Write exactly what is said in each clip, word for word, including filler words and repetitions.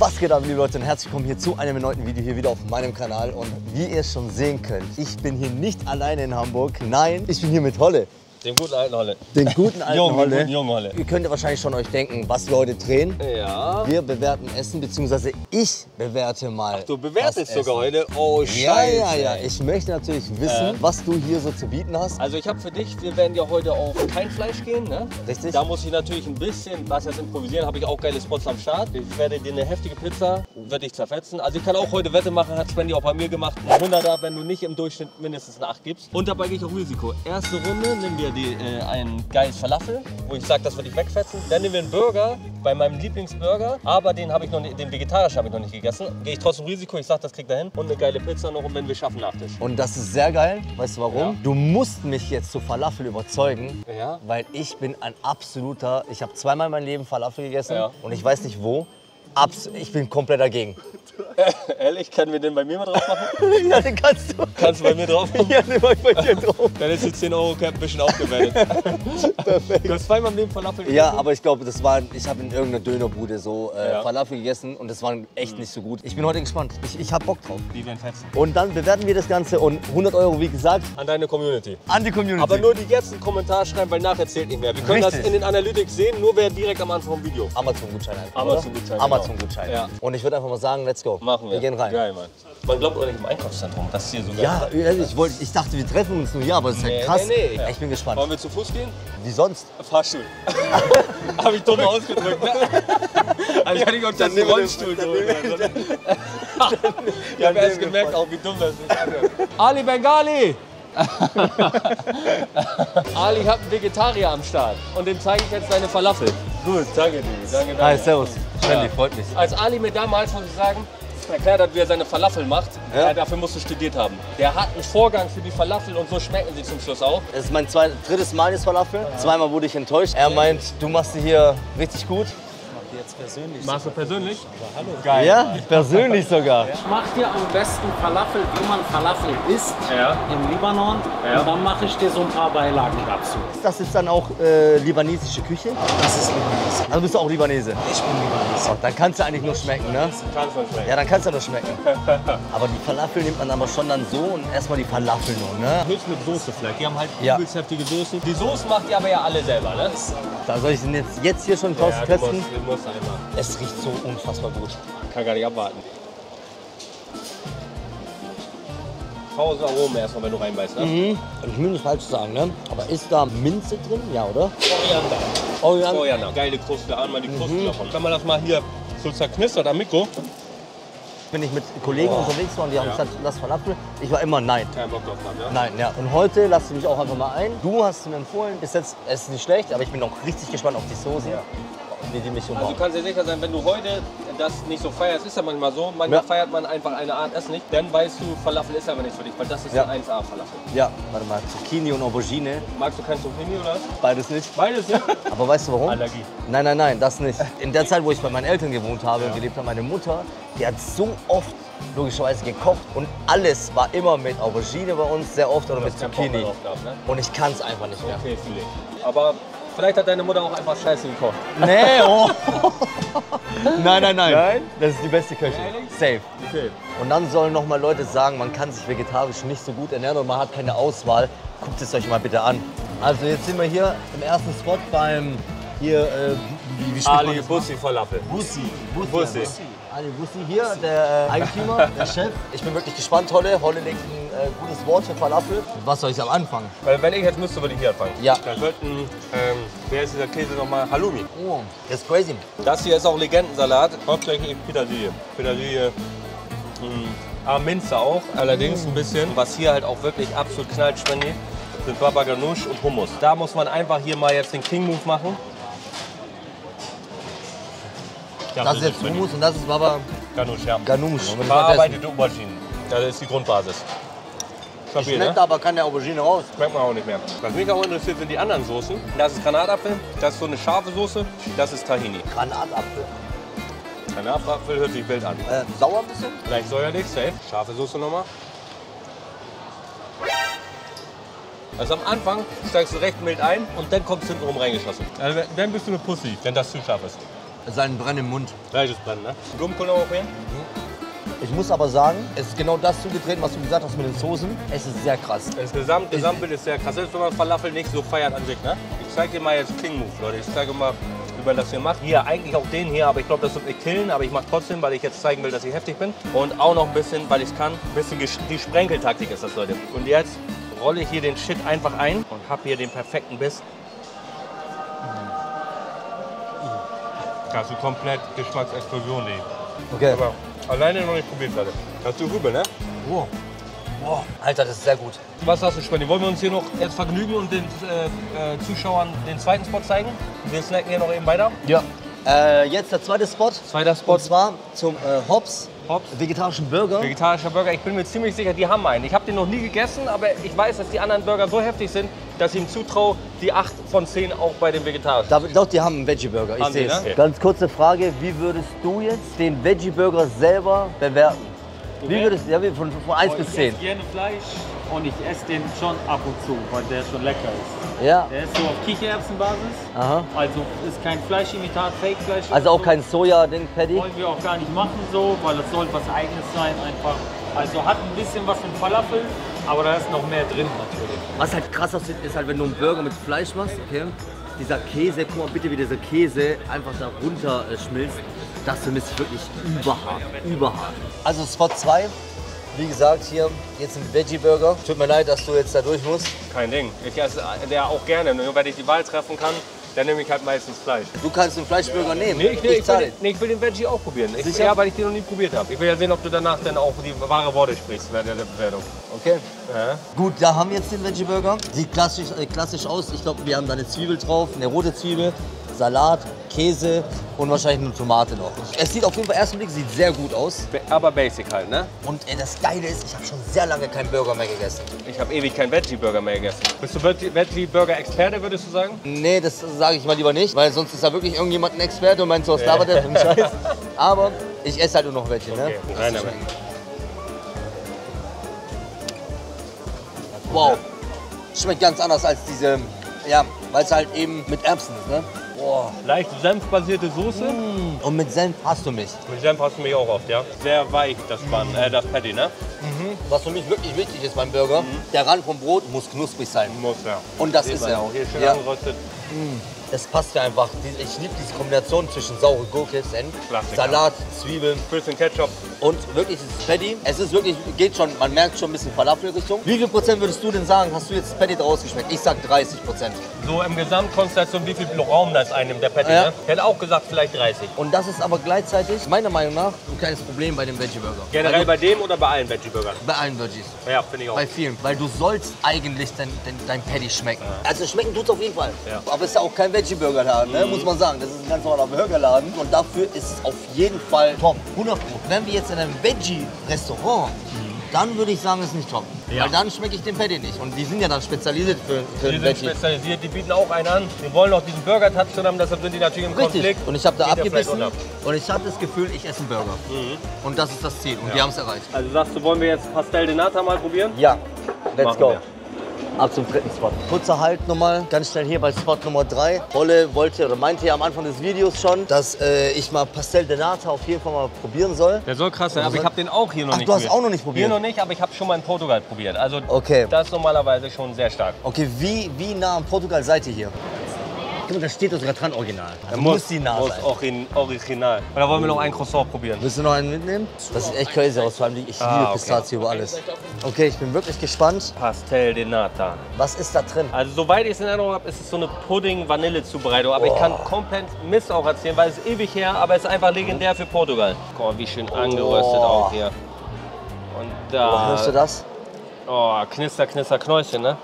Was geht ab, liebe Leute, und herzlich willkommen hier zu einem neuen Video hier wieder auf meinem Kanal. Und wie ihr schon sehen könnt, ich bin hier nicht alleine in Hamburg. Nein, ich bin hier mit Holle. Den guten alten Holle. Den guten alten Jung, Holle. Den guten jungen Holle. Ihr könnt ja wahrscheinlich schon euch denken, was wir heute drehen. Ja. Wir bewerten Essen, beziehungsweise ich bewerte mal. Ach, du bewertest sogar heute? Oh, scheiße. Ja, ja, ja. Ich möchte natürlich wissen, äh. was du hier so zu bieten hast. Also ich habe für dich, wir werden ja heute auf kein Fleisch gehen, ne? Richtig. Da muss ich natürlich ein bisschen, was jetzt improvisieren, habe ich auch geile Spots am Start. Ich werde dir eine heftige Pizza, werde ich zerfetzen. Also ich kann auch heute Wette machen, hat Spendi auch bei mir gemacht. Ein Hunderter, wenn du nicht im Durchschnitt mindestens eine acht gibst. Und dabei gehe ich auf Risiko. Erste Runde nehmen wir Die, äh, ein geiles Falafel, wo ich sage, das würde ich wegfetzen. Dann nehmen wir einen Burger, bei meinem Lieblingsburger, aber den habe ich noch nicht, den vegetarischen habe ich noch nicht gegessen. Gehe ich trotzdem Risiko, ich sage, das kriegt er hin. Und eine geile Pizza noch, und wenn wir schaffen, Nachtisch. Und das ist sehr geil, weißt du warum? Ja. Du musst mich jetzt zu Falafel überzeugen, ja, weil ich bin ein absoluter, ich habe zweimal in meinem Leben Falafel gegessen, ja, und ich weiß nicht wo. Abs ich bin komplett dagegen. Ehrlich, können wir den bei mir mal drauf machen? Ja, den kannst du. Kannst du bei mir drauf machen? Ja, den mach ich bei dir drauf. Dann ist die zehn Euro Cap ein bisschen aufgewertet. Perfekt. Du hast zweimal im Leben Falafel gegessen? Ja, aber ich glaube, das war, ich habe in irgendeiner Dönerbude so äh, ja. Falafel gegessen, und das war echt mhm. nicht so gut. Ich bin heute gespannt. Ich, ich habe Bock drauf. Die werden fetzen. Und dann bewerten wir das Ganze, und hundert Euro, wie gesagt, an deine Community. An die Community. Aber nur die jetzt einen Kommentar schreiben, weil nachher zählt nicht mehr. Wir können Richtig. das in den Analytics sehen, nur wer direkt am Anfang vom Video. Amazon-Gutschein einfach. Amazon-Gutschein. Amazon-Gutschein. Ja. Und ich würde einfach mal sagen, let's go. Machen wir. Wir gehen rein. Geil, Mann. Man glaubt auch nicht im Einkaufszentrum, dass hier so geil ja, ist. Ja, ich, wollt, ich dachte, wir treffen uns nur hier, aber das ist nee, halt krass. Nee, nee. Ja. Ich bin gespannt. Wollen wir zu Fuß gehen? Wie sonst? Fahrstuhl. Habe ich dumm ausgedrückt. Also ich kann nicht auf den Rollstuhl drücken. Ich habe erst gemerkt, auch wie dumm das ist. Ali Bengali! Ali hat einen Vegetarier am Start, und dem zeige ich jetzt seine Falafel. Gut, danke dir. Danke, danke. Hi, servus. Spendi, ja. Freut mich. Als Ali mir damals, muss ich sagen, erklärt hat, wie er seine Falafel macht, ja? Ja, dafür musst du studiert haben. Der hat einen Vorgang für die Falafel, und so schmecken sie zum Schluss auch. Es ist mein zweites, drittes Mal jetzt Falafel. Ja. Zweimal wurde ich enttäuscht. Er meint, du machst sie hier richtig gut. Jetzt persönlich. Machst du persönlich? Ja, hallo. Geil. Ja, persönlich sogar. Ich mache dir am besten Falafel, wie man Falafel isst, ja, im Libanon. Ja. Und dann mache ich dir so ein paar Beilagen dazu. Das ist dann auch äh, libanesische Küche? Das ist libanesische. Also bist du auch Libanese? Ich bin Libanese. Oh, dann kannst du eigentlich nur schmecken, ne? Kannst du schmecken. Ja, dann kannst du nur schmecken. Aber die Falafel nimmt man aber schon dann so, und erstmal die Falafel nur, ne? Höchst mit Soße vielleicht. Die haben halt ja. übelst heftige Soßen. Die Soße macht ihr aber ja alle selber, ne? Da soll ich denn jetzt, jetzt hier schon kosten? Ja, ja, es riecht so unfassbar gut. Kann gar nicht abwarten. Tausend Aromen erstmal, wenn du reinbeißt, ne? Mhm. Ich will nicht falsch sagen, ne? Aber ist da Minze drin? Ja, oder? Koriander. Koriander. Koriander. Geile Kruste, ahn mal die Kruste mhm. davon. Kann man das mal hier so zerknistert am Mikro? Bin ich mit Kollegen oh. unterwegs war, und die haben ja. gesagt, lass Falafel. Ich war immer nein. Kein Bock drauf haben, ja? Nein, ja. Und heute lasst du mich auch einfach mal ein. Du hast mir empfohlen, bis jetzt, es ist nicht schlecht, aber ich bin noch richtig gespannt auf die Soße. Ja. Die, die mich so also du kannst dir sicher sein, wenn du heute das nicht so feierst, ist ja manchmal so, manchmal ja. feiert man einfach eine Art Essen nicht, dann weißt du, Falafel ist aber nichts für dich, weil das ist ja ein eins A Falafel. Ja, warte mal, Zucchini und Aubergine. Magst du kein Zucchini oder? Beides nicht. Beides nicht? Aber weißt du warum? Allergie. Nein, nein, nein, das nicht. In der Zeit, wo ich bei meinen Eltern gewohnt habe, ja. gelebt habe, meine Mutter, die hat so oft logischerweise gekocht, und alles war immer mit Aubergine bei uns, sehr oft, oder das mit Zucchini. Darf, ne? Und ich kann es einfach nicht mehr. Okay, fühle ich. Aber vielleicht hat deine Mutter auch einfach Scheiße gekocht. Nee, oh. Nein, nein, nein, nein. Das ist die beste Köche. Safe. Okay. Und dann sollen noch mal Leute sagen, man kann sich vegetarisch nicht so gut ernähren und man hat keine Auswahl. Guckt es euch mal bitte an. Also jetzt sind wir hier im ersten Spot beim hier, äh, wie, wie Ali Bussi Falafel. Bussi. Bussi. Bussi. Bussi. Ali Bussi hier, Bussi. Der äh, Eigentümer, der Chef. Ich bin wirklich gespannt, Holle. Holle legt ein äh, gutes Wort für Falafel. Was soll ich am Anfang? Weil wenn ich jetzt müsste, würde ich hier anfangen. Ja. Dann sollten, ähm, wer ist dieser Käse nochmal? Halloumi. Oh, das ist crazy. Das hier ist auch Legendensalat. Hauptsächlich Petersilie. Petersilie. Mh, Minze auch, allerdings mm. ein bisschen. Was hier halt auch wirklich absolut knallt, Spendi, sind Baba Ganoush und Hummus. Da muss man einfach hier mal jetzt den King-Move machen. Das, das ist jetzt Hummus und das ist Baba Ganoush. Ja. Ganoush. Verarbeitete Auberginen. Das ist die Grundbasis. Ich schmeckt ne? aber keine Aubergine raus. Schmeckt man auch nicht mehr. Was mich auch interessiert, sind die anderen Soßen. Das ist Granatapfel, das ist so eine scharfe Soße, das ist Tahini. Granatapfel. Granatapfel hört sich wild an. Äh, sauer ein bisschen? Leicht säuerlich, safe. Scharfe Soße nochmal. Also am Anfang steigst du recht mild ein und dann kommst du hintenrum reingeschossen. Also wenn bist du eine Pussy, wenn das zu scharf ist. Es ist ein Brenn im Mund. Gleiches Brenn, ne? Blumenkohl auch hier? Ich muss aber sagen, es ist genau das zugetreten, was du gesagt hast mit den Soßen. Es ist sehr krass. Das Gesamt, Gesamtbild ist sehr krass. Selbst wenn man Falafel nicht so feiert an sich, ne? Ich zeig dir mal jetzt King Move, Leute. Ich zeige mal, wie man das hier macht. Hier, eigentlich auch den hier, aber ich glaube, das wird mich killen. Aber ich mache trotzdem, weil ich jetzt zeigen will, dass ich heftig bin. Und auch noch ein bisschen, weil ich kann, ein bisschen die Sprenkeltaktik ist das, Leute. Und jetzt rolle ich hier den Shit einfach ein und habe hier den perfekten Biss. Kannst du komplett Geschmacksexplosion nehmen. Okay. Aber alleine noch nicht probiert, Leute. Hast du Rübe, ne? Wow. Wow. Alter, das ist sehr gut. Was hast du, Spendi? Wollen wir uns hier noch jetzt vergnügen und den äh, äh, Zuschauern den zweiten Spot zeigen? Wir snacken hier noch eben weiter. Ja. Äh, jetzt der zweite Spot. Zweiter Spot. Und zwar zum äh, Hobbs. Hobbs. Vegetarischen Burger. Vegetarischer Burger. Ich bin mir ziemlich sicher, die haben einen. Ich habe den noch nie gegessen, aber ich weiß, dass die anderen Burger so heftig sind, dass ich ihm zutraue, die acht von zehn auch bei dem vegetarischen. Da, doch, die haben einen Veggie-Burger. Ich sehe es. Ne? Ganz kurze Frage, wie würdest du jetzt den Veggie-Burger selber bewerten? Wie würdest du, ja, von, von eins bis zehn? Ich esse gerne Fleisch und ich esse den schon ab und zu, weil der schon lecker ist. Ja. Der ist so auf Kichererbsenbasis. Aha. Also ist kein Fleischimitat, Fake-Fleisch. Also auch so. Kein Soja-Ding-Patty? Wollen wir auch gar nicht machen so, weil das soll was Eigenes sein einfach. Also hat ein bisschen was von Falafel, aber da ist noch mehr drin natürlich. Was halt krass aussieht, ist halt, wenn du einen Burger mit Fleisch machst, okay? Dieser Käse, guck mal bitte, wie dieser Käse einfach da runter schmilzt. Das vermisse ich wirklich überhart, überhart. Also Spot zwei, wie gesagt, hier jetzt ein Veggie-Burger. Tut mir leid, dass du jetzt da durch musst. Kein Ding, ich esse der auch gerne. Nur wenn ich die Wahl treffen kann, dann nehme ich halt meistens Fleisch. Du kannst den Fleischburger nehmen? Nee, ich, nee, ich, ich, will, nee, ich will den Veggie auch probieren. Ich, ja, weil ich den noch nie probiert habe. Ich will ja sehen, ob du danach dann auch die wahre Worte sprichst während der Bewertung. Okay. Ja. Gut, da haben wir jetzt den Veggie-Burger. Sieht klassisch, äh, klassisch aus. Ich glaube, wir haben da eine Zwiebel drauf, eine rote Zwiebel. Salat, Käse und wahrscheinlich eine Tomate noch. Es sieht auf jeden Fall, ersten Blick sieht sehr gut aus. Aber basic halt, ne? Und ey, das Geile ist, ich habe schon sehr lange keinen Burger mehr gegessen. Ich habe ewig keinen Veggie-Burger mehr gegessen. Bist du Veggie-Burger-Experte, würdest du sagen? Nee, das sage ich mal lieber nicht, weil sonst ist da wirklich irgendjemand ein Experte und meint so, was labert der für einen Scheiß. Aber ich esse halt nur noch Veggie, okay, ne? Rein damit. Wow, schmeckt ganz anders als diese, ja, weil es halt eben mit Erbsen ist, ne? Oh. Leicht senfbasierte Soße. Mm. Und mit Senf hast du mich. Mit Senf hast du mich auch oft, ja. Sehr weich das, Pan, mm. äh, das Patty, ne? Mhm. Was für mich wirklich wichtig ist beim Burger, mm. der Rand vom Brot muss knusprig sein. Muss, ja. Und das, das ist er auch. Hier schön angeröstet. Ja. Mm. Das passt ja einfach. Ich liebe diese Kombination zwischen saure Gurke, Senf, Salat, Zwiebeln, bisschen Ketchup. Und wirklich dieses Patty. Es ist wirklich, geht schon, man merkt schon ein bisschen Falafel-Richtung. Wie viel Prozent würdest du denn sagen, hast du jetzt das Patty draus geschmeckt? Ich sag dreißig Prozent. So im Gesamtkonstellation, wie viel Raum das einnimmt, der Patty, ja, ne? Ich hätte auch gesagt, vielleicht dreißig. Und das ist aber gleichzeitig, meiner Meinung nach, ein kleines Problem bei dem Veggie-Burger. Generell du, bei dem oder bei allen Veggie-Burgern? Bei allen Veggies. Ja, finde ich auch. Bei vielen. Weil du sollst eigentlich dein, dein, dein Patty schmecken. Ja. Also schmecken tut's auf jeden Fall. Ja. Aber es ist ja auch kein Veggie-Burgerladen, ne? Mhm. Muss man sagen. Das ist ein ganz normaler Burgerladen und dafür ist es auf jeden Fall top. hundert Prozent. Wenn wir jetzt in einem Veggie-Restaurant, mhm, dann würde ich sagen, es ist nicht top. Ja. Weil dann schmecke ich den Patty nicht. Und die sind ja dann spezialisiert für, für die sind Veggie. Spezialisiert, die bieten auch einen an. Die wollen auch diesen Burger-Touch zusammen, deshalb sind die natürlich im Richtig. Konflikt. Und ich habe da Geht abgebissen und ich hatte das Gefühl, ich esse einen Burger. Mhm. Und das ist das Ziel und ja, die haben es erreicht. Also sagst du, wollen wir jetzt Pastel de Nata mal probieren? Ja, let's Machen go. Wir. Ab zum dritten Spot. Kurzer Halt nochmal, ganz schnell hier bei Spot Nummer drei. Olle wollte oder meinte ja am Anfang des Videos schon, dass äh, ich mal Pastel de Nata auf jeden Fall mal probieren soll. Der soll krass sein, aber ich habe den auch hier noch Ach, nicht probiert. Du hast auch noch nicht probiert? Hier noch nicht, aber ich habe schon mal in Portugal probiert. Also okay, das ist normalerweise schon sehr stark. Okay, wie, wie nah an Portugal seid ihr hier? Da steht sogar dran, original. Also muss, muss die nah muss sein. Original. Oder wollen wir noch einen Croissant probieren? Willst du noch einen mitnehmen? Das sieht echt crazy aus, vor allem ich ah, liebe Pistazie okay. über alles. Okay, ich bin wirklich gespannt. Pastel de Nata. Was ist da drin? Also soweit ich es in Erinnerung habe, ist es so eine Pudding-Vanille-Zubereitung. Aber oh. ich kann komplett Mist auch erzählen, weil es ist ewig her, aber es ist einfach legendär für Portugal. Guck mal, wie schön angeröstet oh. auch hier. Und da... Oh, hörst du das? Oh, knister, knister, Knäuschen, ne?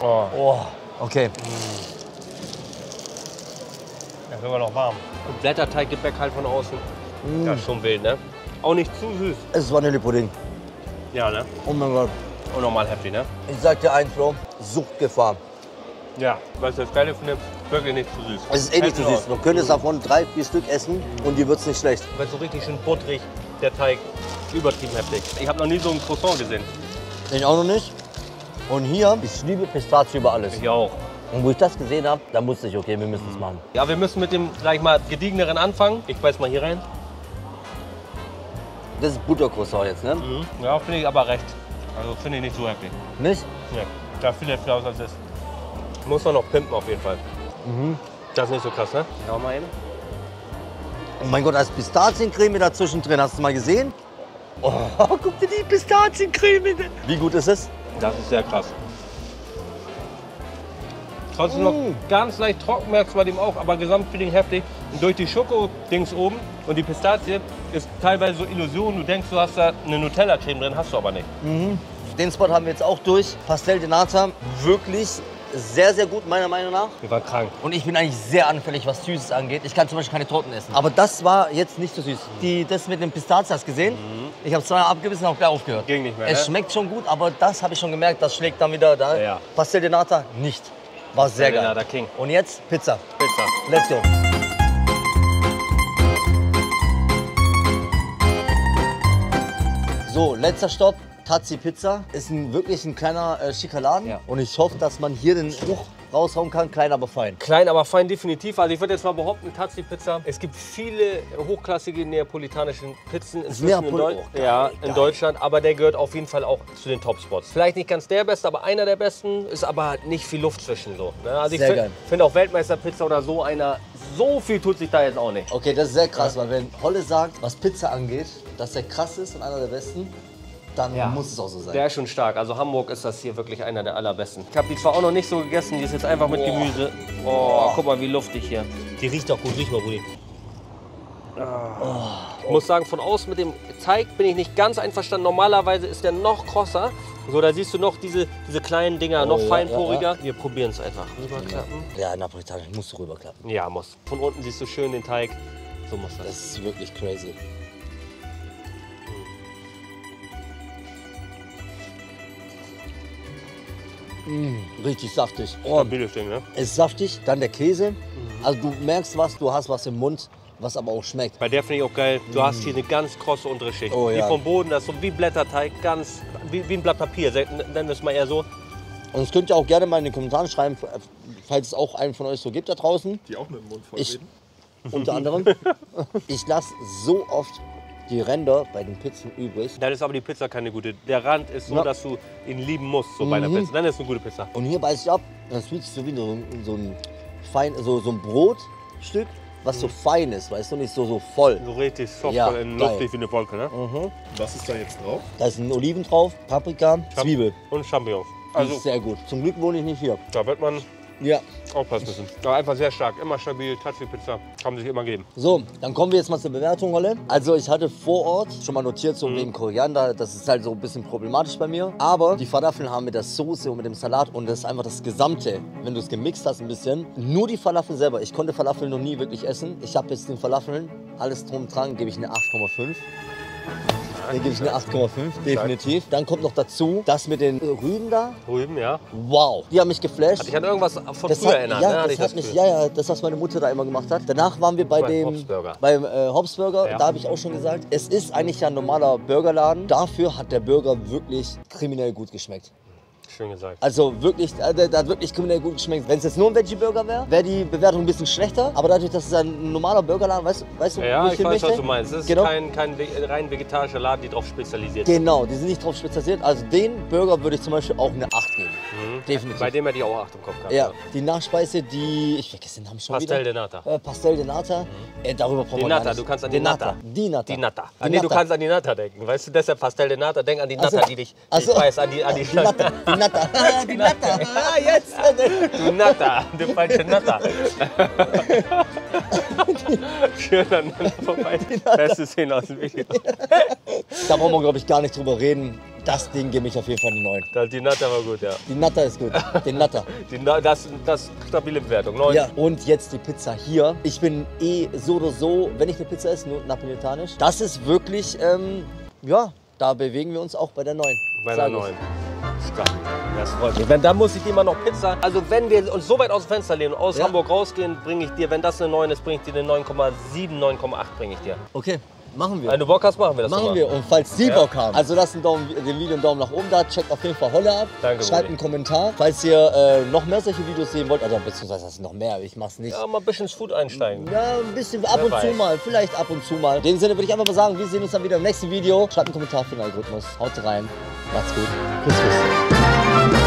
Oh. Oh. oh. Okay. Mm. Sogar noch warm. Und Blätterteiggebäck halt von außen. Mm. Das ist schon wild, ne? Auch nicht zu süß. Es ist Vanillepudding. Ja, ne? Oh mein Gott. Und nochmal heftig, ne? Ich sag dir eins, Bro, Suchtgefahr. Ja, weil ich das Geile finde, wirklich nicht zu süß. Es ist eh nicht zu süß. Man könnte es davon drei, vier Stück essen und die wird's nicht schlecht. Weil so richtig schön butterig, der Teig, übertrieben heftig. Ich habe noch nie so ein Croissant gesehen. Ich auch noch nicht. Und hier, ich liebe Pistazie über alles. Ich auch. Und wo ich das gesehen habe, da musste ich, okay, wir müssen es machen. Ja, wir müssen mit dem, sag ich mal, gediegeneren anfangen. Ich beiß mal hier rein. Das ist Buttercroissant jetzt, ne? Mhm. Ja, finde ich aber recht. Also finde ich nicht so happy. Nicht? Nee, da viel viel aus als das. Muss man noch pimpen auf jeden Fall. Mhm. Das ist nicht so krass, ne? Schau mal hin. Oh mein Gott, da ist Pistaziencreme dazwischen drin. Hast du mal gesehen? Oh, guck dir die Pistaziencreme. Wie gut ist es? Das ist sehr krass. Trotzdem noch mm. ganz leicht trocken, merkst du bei dem auch, aber Gesamtfeeling heftig. Und durch die Schoko-Dings oben und die Pistazie ist teilweise so Illusion. Du denkst, du hast da eine Nutella-Creme drin, hast du aber nicht. Mhm. Den Spot haben wir jetzt auch durch. Pastel de Nata, wirklich sehr, sehr gut, meiner Meinung nach. Wir waren krank. Und ich bin eigentlich sehr anfällig, was Süßes angeht. Ich kann zum Beispiel keine Torten essen. Aber das war jetzt nicht so süß. Die, das mit den Pistazien hast du gesehen? Mhm. Ich habe zweimal abgebissen und habe gleich aufgehört. Ging nicht mehr, es ne? schmeckt schon gut, aber das habe ich schon gemerkt, das schlägt dann wieder da. Ja, ja. Pastel de Nata nicht. War sehr geil. Der King. Und jetzt Pizza. Pizza. Let's go. So, letzter Stopp. Tazzi Pizza. Ist ein, wirklich ein kleiner äh, schicker Laden. Ja. Und ich hoffe, dass man hier den Ruch raushauen kann. Klein, aber fein. Klein, aber fein, definitiv. Also ich würde jetzt mal behaupten, Tazzi Pizza. Es gibt viele hochklassige neapolitanische Pizzen inzwischen Neapol in, Deu oh, geil, ja, in Deutschland. Aber der gehört auf jeden Fall auch zu den Top-Spots. Vielleicht nicht ganz der beste, aber einer der besten. Ist aber nicht viel Luft zwischen so. Ne? Also sehr ich finde find auch Weltmeisterpizza oder so einer, so viel tut sich da jetzt auch nicht. Okay, das ist sehr krass, ja. Weil wenn Holle sagt, was Pizza angeht, dass der krass ist und einer der besten, dann ja, muss es auch so sein. Der ist schon stark. Also Hamburg ist das hier wirklich einer der allerbesten. Ich habe die zwar auch noch nicht so gegessen, die ist jetzt einfach mit oh. Gemüse. Oh, oh, guck mal, wie luftig hier. Die riecht auch gut, riech mal, Rudi. Oh. Oh. Ich muss sagen, von außen mit dem Teig bin ich nicht ganz einverstanden. Normalerweise ist der noch krosser. So, da siehst du noch diese, diese kleinen Dinger, oh, noch ja, feinporiger. Ja, ja. Wir probieren es einfach. Rüberklappen. Ja, Napolitanisch musst du rüberklappen. Ja, muss. Von unten siehst du schön den Teig. So muss das. Das ist wirklich crazy. Mmh, richtig saftig. Oh, Ding, ne? Ist saftig, dann der Käse. Mhm. Also du merkst was, du hast was im Mund, was aber auch schmeckt. Bei der finde ich auch geil, du mmh. hast hier eine ganz krosse untere Schicht. Oh, ja. Die vom Boden, das ist so wie Blätterteig, ganz wie, wie ein Blatt Papier, nennen wir es mal eher so. Und das könnt ihr auch gerne mal in den Kommentaren schreiben, falls es auch einen von euch so gibt da draußen. Die auch mit dem Mund voll ich, reden. Unter anderem. Ich lasse so oft die Ränder bei den Pizzen übrig. Dann ist aber die Pizza keine gute. Der Rand ist so, ja. dass du ihn lieben musst, so mhm. bei der Pizza. Dann ist eine gute Pizza. Und hier beiß ich ab, dann fühlst du wieder so, so ein fein, so, so ein Brotstück, was mhm. so fein ist, weißt du, nicht so, so voll. So richtig soft, ja, luftig wie eine Wolke, ne? Mhm. Was ist da jetzt drauf? Da ist ein Oliven drauf, Paprika, Scham Zwiebel. Und Champignons. Also das ist sehr gut. Zum Glück wohne ich nicht hier. Da wird man ja aufpassen müssen. Ja, einfach sehr stark, immer stabil, Tazzi Pizza, kann sich immer geben. So, dann kommen wir jetzt mal zur Bewertung, Holle. Also ich hatte vor Ort schon mal notiert, so mhm. wegen Koriander, das ist halt so ein bisschen problematisch bei mir. Aber die Falafeln haben mit der Soße und mit dem Salat und das ist einfach das Gesamte, wenn du es gemixt hast ein bisschen. Nur die Falafeln selber, ich konnte Falafeln noch nie wirklich essen. Ich habe jetzt den Falafeln, alles drum dran, gebe ich eine acht Komma fünf. Hier gebe ich eine acht Komma fünf, definitiv. Dann kommt noch dazu, das mit den Rüben da. Rüben, ja. Wow, die haben mich geflasht. Hat ich an irgendwas von das früher hat, erinnert, ja, ne? Das, das, das, mich, ja, ja, das, was meine Mutter da immer gemacht hat. Danach waren wir bei beim dem Hobbsburger. Beim äh, Hobbsburger, ja. Da habe ich auch schon gesagt, es ist eigentlich ja ein normaler Burgerladen. Dafür hat der Burger wirklich kriminell gut geschmeckt. Schön gesagt. Also wirklich, da hat wirklich kriminell gut geschmeckt. Wenn es jetzt nur ein Veggie-Burger wäre, wäre die Bewertung ein bisschen schlechter. Aber dadurch, dass es ein normaler Burgerladen, weißt, weißt du, ja, wo ich, ich weiß, was du meinst. Es ist genau. kein, kein rein vegetarischer Laden, die drauf spezialisiert sind. Genau, die sind nicht drauf spezialisiert. Also den Burger würde ich zum Beispiel auch eine acht geben. Mhm. Definitiv. Bei dem hätte ich auch acht im Kopf gehabt. Ja, ja. Die Nachspeise, die, ich vergesse den Namen schon Pastel wieder. De Nata. Äh, Pastel de Nata. Mhm. Äh, darüber brauchen wir nicht. Du kannst an die Nata. Die Nata. Die Nata. Ah, nee, du kannst an die Nata denken. Weißt du, deshalb Pastel de Nata. Denk an die Nata, also, die dich also, weiß, an die, an die, die Nata. Die Natter, die Natter, ah, jetzt! Du Natter, du falsche Natter. Schön an mir vorbei. Beste Szene aus dem Video. Da brauchen wir, glaube ich, gar nicht drüber reden. Das Ding gebe ich auf jeden Fall eine neun. Die Natter war gut, ja. Die Natter ist gut, den Natter. Die Na das ist stabile Bewertung, neun. Ja, und jetzt die Pizza hier. Ich bin eh so oder so, wenn ich eine Pizza esse, nur napolitanisch. Das ist wirklich, ähm, ja, da bewegen wir uns auch bei der neun. Bei der neun. Das freut mich. Wenn da muss ich dir mal noch Pizza. Also wenn wir uns so weit aus dem Fenster lehnen, aus ja. Hamburg rausgehen, bringe ich dir, wenn das eine neun ist, bringe ich dir eine neun Komma sieben, neun Komma acht bringe ich dir. Okay. machen wir. Wenn du Bock hast, machen wir das. Machen wir. Und falls Sie ja. Bock haben, also lasst den, Daumen, den Video einen Daumen nach oben da, checkt auf jeden Fall Holle ab, Danke, schreibt Willi. einen Kommentar. Falls ihr äh, noch mehr solche Videos sehen wollt, also beziehungsweise das ist noch mehr, ich mach's nicht. Ja, mal ein bisschen ins Food einsteigen. Ja, ein bisschen ab Wer und weiß. zu mal, vielleicht ab und zu mal. In dem Sinne würde ich einfach mal sagen, wir sehen uns dann wieder im nächsten Video. Schreibt einen Kommentar für den Algorithmus. Haut rein, macht's gut. Bis, bis.